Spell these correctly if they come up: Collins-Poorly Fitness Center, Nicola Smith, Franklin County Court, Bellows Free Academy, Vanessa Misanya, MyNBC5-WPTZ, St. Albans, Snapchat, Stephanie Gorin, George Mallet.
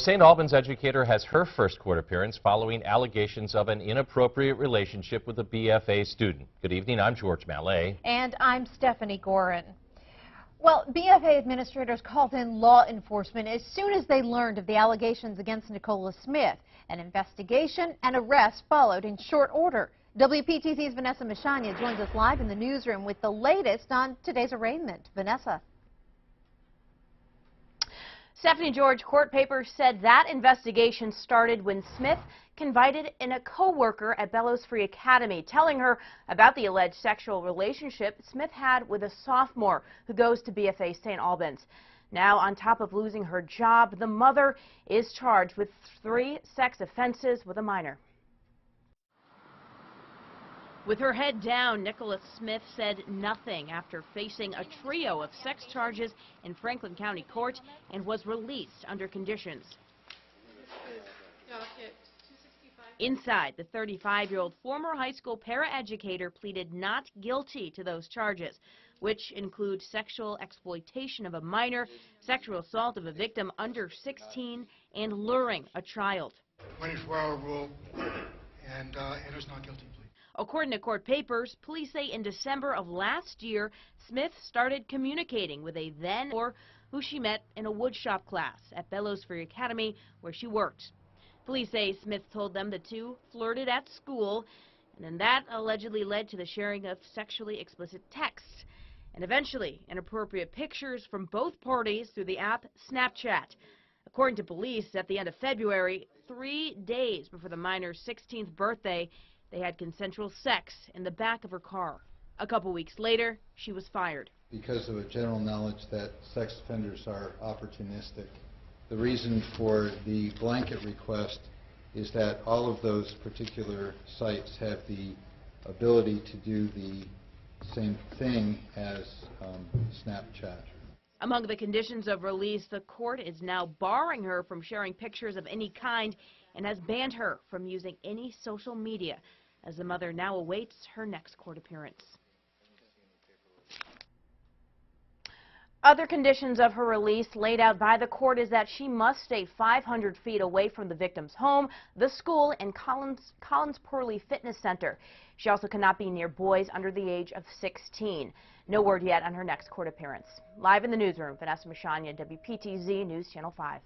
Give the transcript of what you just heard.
St. Albans educator has her first court appearance following allegations of an inappropriate relationship with a BFA student. Good evening, I'm George Mallet. And I'm Stephanie Gorin. Well, BFA administrators called in law enforcement as soon as they learned of the allegations against Nicola Smith. An investigation and arrest followed in short order. WPTC's Vanessa Misanya joins us live in the newsroom with the latest on today's arraignment. Vanessa. Stephanie, George, court papers said that investigation started when Smith confided in a co-worker at Bellows Free Academy, telling her about the alleged sexual relationship Smith had with a sophomore who goes to BFA St. Albans. Now, on top of losing her job, the mother is charged with 3 sex offenses with a minor. With her head down, Nicola Smith said nothing after facing a trio of sex charges in Franklin County Court and was released under conditions. Inside, the 35-year-old former high school paraeducator pleaded not guilty to those charges, which include sexual exploitation of a minor, sexual assault of a victim under 16, and luring a child. 24-hour rule, and it is not guilty. According to court papers, police say in December of last year, Smith started communicating with a then-or who she met in a woodshop class at Bellows Free Academy, where she worked. Police say Smith told them the two flirted at school, and then that allegedly led to the sharing of sexually explicit texts, and eventually inappropriate pictures from both parties through the app Snapchat. According to police, at the end of February, 3 days before the minor's 16th birthday, they had consensual sex in the back of her car. A couple weeks later, she was fired. Because of a general knowledge that sex offenders are opportunistic, the reason for the blanket request is that all of those particular sites have the ability to do the same thing as Snapchat. Among the conditions of release, the court is now barring her from sharing pictures of any kind and has banned her from using any social media, as the mother now awaits her next court appearance. Other conditions of her release laid out by the court is that she must stay 500 feet away from the victim's home, the school, and Collins-Poorly Fitness Center. She also cannot be near boys under the age of 16. No word yet on her next court appearance. Live in the newsroom, Vanessa Misanya, WPTZ News Channel 5.